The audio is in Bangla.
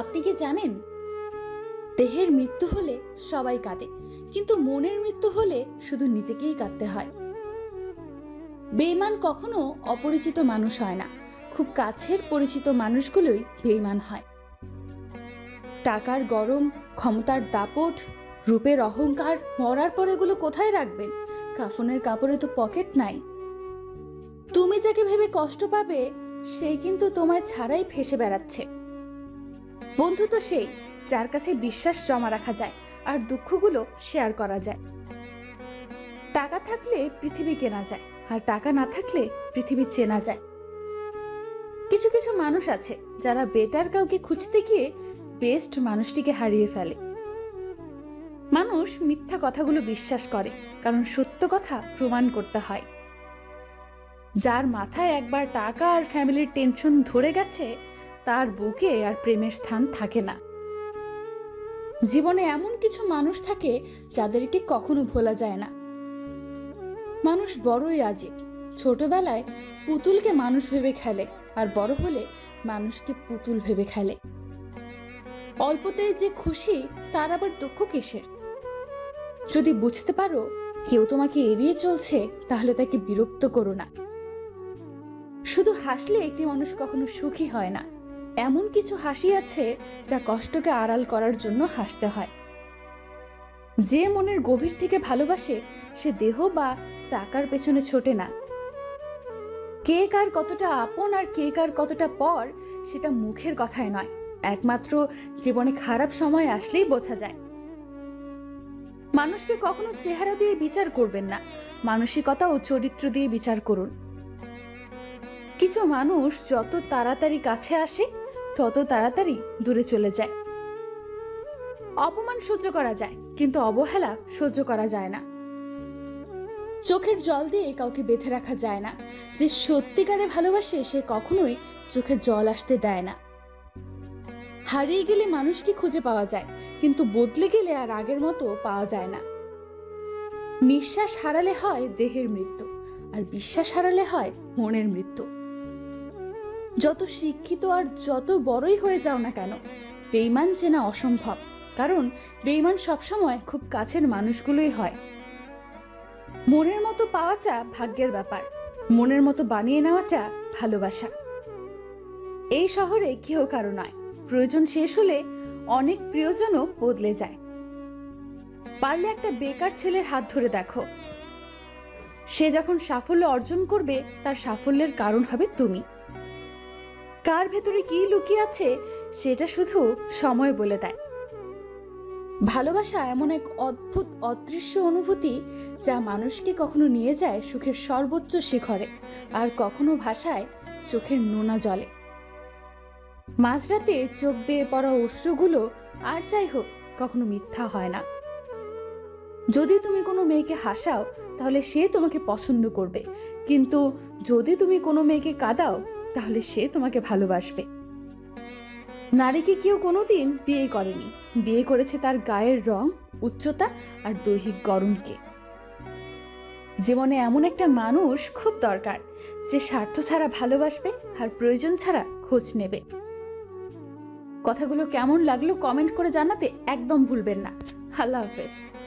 আপনি কি জানেন দেহের মৃত্যু হলে সবাই কাঁদে, কিন্তু মনের মৃত্যু হলে শুধু নিজেকেই কাঁদতে হয়। বেঈমান কখনো অপরিচিত মানুষ হয় না, খুব কাছের পরিচিত মানুষগুলোই বেঈমান হয়। টাকার গরম, ক্ষমতার দাপট, রূপের অহংকার, মরার পর এগুলো কোথায় রাখবেন? কাফনের কাপড়ে তো পকেট নাই। তুমি যাকে ভেবে কষ্ট পাবে সেই কিন্তু তোমায় ছাড়াই ভেসে বেড়াচ্ছে। বন্ধু তো সেই যার কাছে বিশ্বাস জমা রাখা যায় আর দুঃখগুলো শেয়ার করা যায়। টাকা থাকলে পৃথিবী কেনা যায়, আর টাকা না থাকলে পৃথিবী চেনা যায়। কিছু কিছু মানুষ আছে যারা বেটার কাউকে খুঁজতে গিয়ে বেস্ট মানুষটিকে হারিয়ে ফেলে। মানুষ মিথ্যা কথাগুলো বিশ্বাস করে, কারণ সত্য কথা প্রমাণ করতে হয়। যার মাথায় একবার টাকা আর ফ্যামিলির টেনশন ধরে গেছে, তার বুকে আর প্রেমের স্থান থাকে না। জীবনে এমন কিছু মানুষ থাকে যাদেরকে কখনো ভোলা যায় না। মানুষ বড়ই আজীব। ছোটবেলায় পুতুলকে মানুষ ভেবে খেলে, আর বড় হলে মানুষকে পুতুল ভেবে খেলে। অল্পতে যে খুশি, তার আবার দুঃখ কিসের? যদি বুঝতে পারো কেউ তোমাকে এড়িয়ে চলছে, তাহলে তাকে বিরক্ত করো না। শুধু হাসলে একটি মানুষ কখনো সুখী হয় না। এমন কিছু হাসি আছে যা কষ্টকে আড়াল করার জন্য হাসতে হয়। যে মনের গভীর থেকে ভালোবাসে, সে দেহ বা টাকার পেছনে ছোটে না। কে কার কতটা আপন আর কে কার কতটা পর, সেটা মুখের কথায় নয়, একমাত্র জীবনে খারাপ সময় আসলেই বোঝা যায়। মানুষকে কখনো চেহারা দিয়ে বিচার করবেন না, মানসিকতা ও চরিত্র দিয়ে বিচার করুন। কিছু মানুষ যত তাড়াতাড়ি কাছে আসে, তত তাড়াতাড়ি দূরে চলে যায়। অপমান সহ্য করা যায়, কিন্তু অবহেলা সহ্য করা যায় না। চোখের জল দিয়ে কাউকে বেঁধে রাখা যায় না। যে সত্যিকারে ভালোবাসে, সে কখনোই চোখে জল আসতে দেয় না। হারিয়ে গেলে মানুষকে খুঁজে পাওয়া যায়, কিন্তু বদলে গেলে আর আগের মতো পাওয়া যায় না। নিঃশ্বাস হারালে হয় দেহের মৃত্যু, আর বিশ্বাস হারালে হয় মনের মৃত্যু। যত শিক্ষিত আর যত বড়ই হয়ে যাও না কেন, বেঈমান চেনা অসম্ভব, কারণ বেঈমান সবসময় খুব কাছের মানুষগুলোই হয়। মনের মতো পাওয়াটা ভাগ্যের ব্যাপার, মনের মতো বানিয়ে নেওয়াটা ভালোবাসা। এই শহরে কেউ কারো নয়, প্রয়োজন শেষ হলে অনেক প্রিয়জনও বদলে যায়। পারলে একটা বেকার ছেলের হাত ধরে দেখো, সে যখন সাফল্য অর্জন করবে, তার সাফল্যের কারণ হবে তুমি। কার ভেতরে কি লুকিয়ে আছে, সেটা শুধু সময় বলে দেয়। ভালোবাসা এমন এক অদ্ভুত অদৃশ্য অনুভূতি যা মানুষকে কখনো নিয়ে যায় সুখের সর্বোচ্চ শিখরে, আর কখনো ভাসায় চোখের নোনা জলে। মাঝরাতে চোখ বেয়ে পড়া অশ্রুগুলো আর যাই হোক, কখনো মিথ্যা হয় না। যদি তুমি কোনো মেয়েকে হাসাও, তাহলে সে তোমাকে পছন্দ করবে, কিন্তু যদি তুমি কোনো মেয়েকে কাঁদাও, তাহলে সে তোমাকে ভালোবাসবে। নারীকে কেউ কোনোদিন বিয়ে করেনি, বিয়ে করেছে তার গায়ের রং, উচ্চতা আর দৈহিক গড়নকে। জীবনে এমন একটা মানুষ খুব দরকার যে স্বার্থ ছাড়া ভালোবাসবে আর প্রয়োজন ছাড়া খোঁজ নেবে। কথাগুলো কেমন লাগলো কমেন্ট করে জানাতে একদম ভুলবেন না। আল্লাহ হাফেজ।